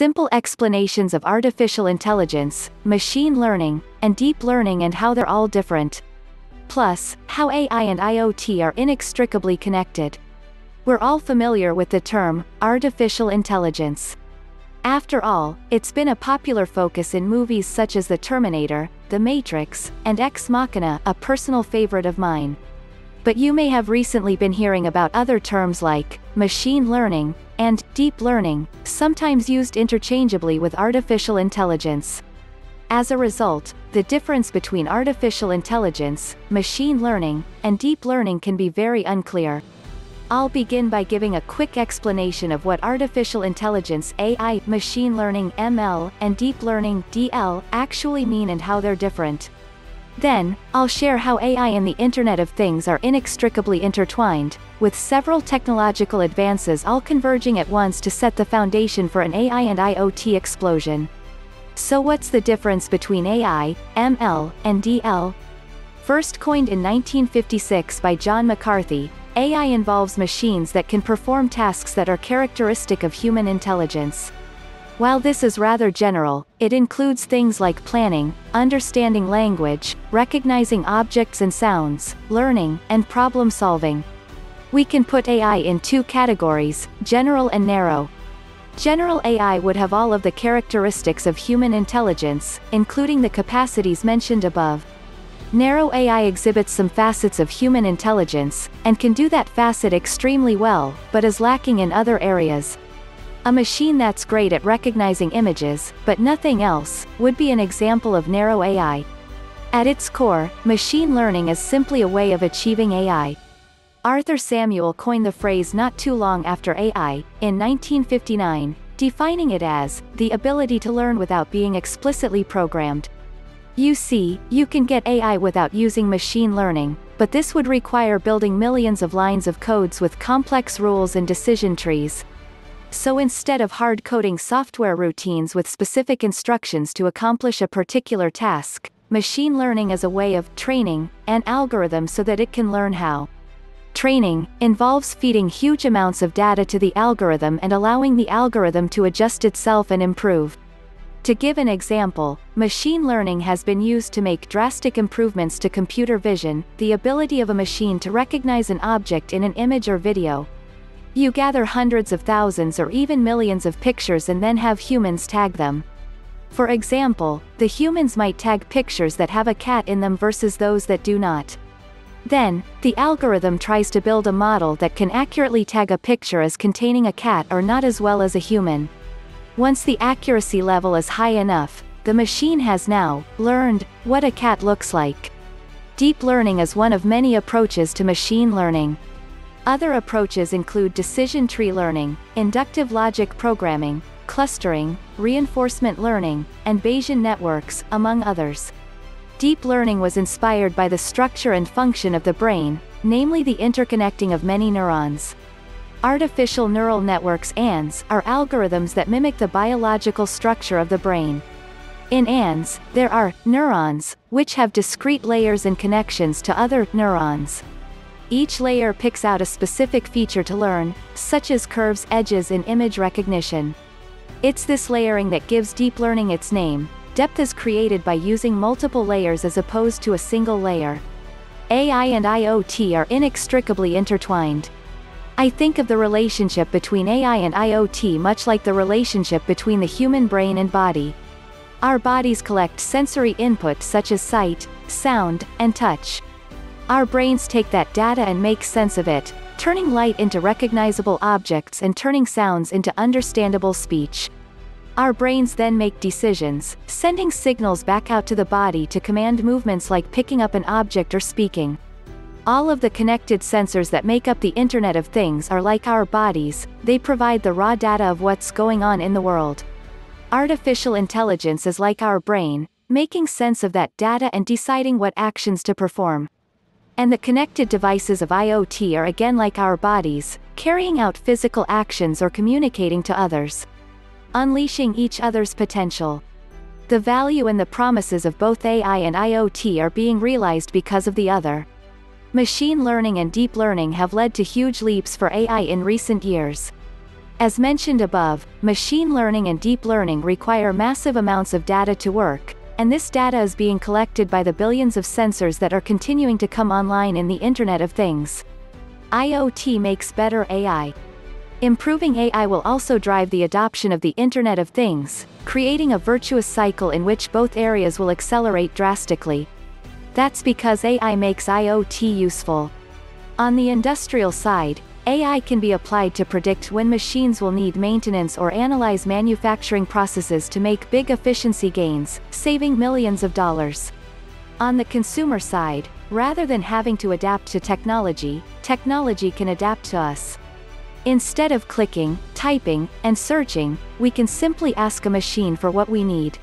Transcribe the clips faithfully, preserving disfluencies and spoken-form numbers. simple explanations of artificial intelligence, machine learning, and deep learning and how they're all different. Plus, how A I and I O T are inextricably connected. We're all familiar with the term, artificial intelligence. After all, it's been a popular focus in movies such as The Terminator, The Matrix, and Ex Machina, a personal favorite of mine. But you may have recently been hearing about other terms like, machine learning, and deep learning, sometimes used interchangeably with artificial intelligence. As a result, the difference between artificial intelligence, machine learning, and deep learning can be very unclear. I'll begin by giving a quick explanation of what artificial intelligence A I, machine learning M L, and deep learning D L actually mean and how they're different. Then, I'll share how A I and the Internet of Things are inextricably intertwined, with several technological advances all converging at once to set the foundation for an A I and I O T explosion. So what's the difference between A I, M L, and D L? First coined in nineteen fifty-six by John McCarthy, A I involves machines that can perform tasks that are characteristic of human intelligence. While this is rather general, it includes things like planning, understanding language, recognizing objects and sounds, learning, and problem solving. We can put A I in two categories, general and narrow. General A I would have all of the characteristics of human intelligence, including the capacities mentioned above. Narrow A I exhibits some facets of human intelligence, and can do that facet extremely well, but is lacking in other areas. A machine that's great at recognizing images, but nothing else, would be an example of narrow A I. At its core, machine learning is simply a way of achieving A I. Arthur Samuel coined the phrase not too long after A I, in nineteen fifty-nine, defining it as, the ability to learn without being explicitly programmed. You see, you can get A I without using machine learning, but this would require building millions of lines of codes with complex rules and decision trees. So instead of hard-coding software routines with specific instructions to accomplish a particular task, machine learning is a way of training an algorithm so that it can learn how. Training involves feeding huge amounts of data to the algorithm and allowing the algorithm to adjust itself and improve. To give an example, machine learning has been used to make drastic improvements to computer vision, the ability of a machine to recognize an object in an image or video. You gather hundreds of thousands or even millions of pictures and then have humans tag them. For example, the humans might tag pictures that have a cat in them versus those that do not. Then, the algorithm tries to build a model that can accurately tag a picture as containing a cat or not as well as a human. Once the accuracy level is high enough, the machine has now learned what a cat looks like. Deep learning is one of many approaches to machine learning. Other approaches include decision tree learning, inductive logic programming, clustering, reinforcement learning, and Bayesian networks, among others. Deep learning was inspired by the structure and function of the brain, namely the interconnecting of many neurons. Artificial neural networks A N Ns are algorithms that mimic the biological structure of the brain. In A N Ns, there are neurons, which have discrete layers and connections to other neurons. Each layer picks out a specific feature to learn, such as curves, edges in image recognition. It's this layering that gives deep learning its name. Depth is created by using multiple layers as opposed to a single layer. A I and I O T are inextricably intertwined. I think of the relationship between A I and I O T much like the relationship between the human brain and body. Our bodies collect sensory input such as sight, sound, and touch. Our brains take that data and make sense of it, turning light into recognizable objects and turning sounds into understandable speech. Our brains then make decisions, sending signals back out to the body to command movements like picking up an object or speaking. All of the connected sensors that make up the Internet of Things are like our bodies, they provide the raw data of what's going on in the world. Artificial intelligence is like our brain, making sense of that data and deciding what actions to perform. And the connected devices of I O T are again like our bodies, carrying out physical actions or communicating to others, unleashing each other's potential. The value and the promises of both A I and I O T are being realized because of the other. Machine learning and deep learning have led to huge leaps for A I in recent years. As mentioned above, machine learning and deep learning require massive amounts of data to work, and this data is being collected by the billions of sensors that are continuing to come online in the Internet of Things. I O T makes better A I. Improving A I will also drive the adoption of the Internet of Things, creating a virtuous cycle in which both areas will accelerate drastically. That's because A I makes I O T useful. On the industrial side, A I can be applied to predict when machines will need maintenance or analyze manufacturing processes to make big efficiency gains, saving millions of dollars. On the consumer side, rather than having to adapt to technology, technology can adapt to us. Instead of clicking, typing, and searching, we can simply ask a machine for what we need.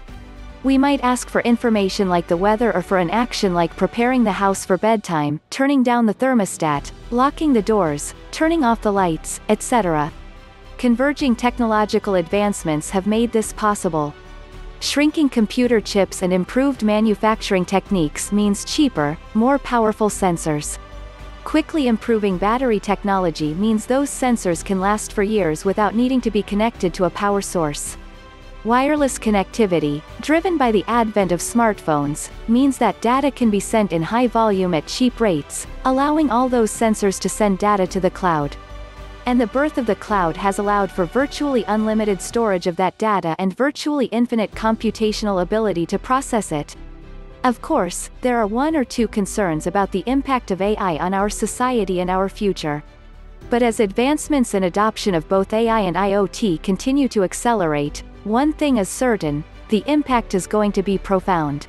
We might ask for information like the weather or for an action like preparing the house for bedtime, turning down the thermostat, locking the doors, turning off the lights, et cetera. Converging technological advancements have made this possible. Shrinking computer chips and improved manufacturing techniques means cheaper, more powerful sensors. Quickly improving battery technology means those sensors can last for years without needing to be connected to a power source. Wireless connectivity, driven by the advent of smartphones, means that data can be sent in high volume at cheap rates, allowing all those sensors to send data to the cloud. And the birth of the cloud has allowed for virtually unlimited storage of that data and virtually infinite computational ability to process it. Of course, there are one or two concerns about the impact of A I on our society and our future. But as advancements and adoption of both A I and I O T continue to accelerate, one thing is certain: the impact is going to be profound.